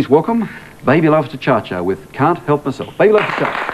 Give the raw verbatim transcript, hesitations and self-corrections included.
He's welcome. Baby Loves To Cha Cha with Can't Help Myself. Baby Loves To Cha Cha.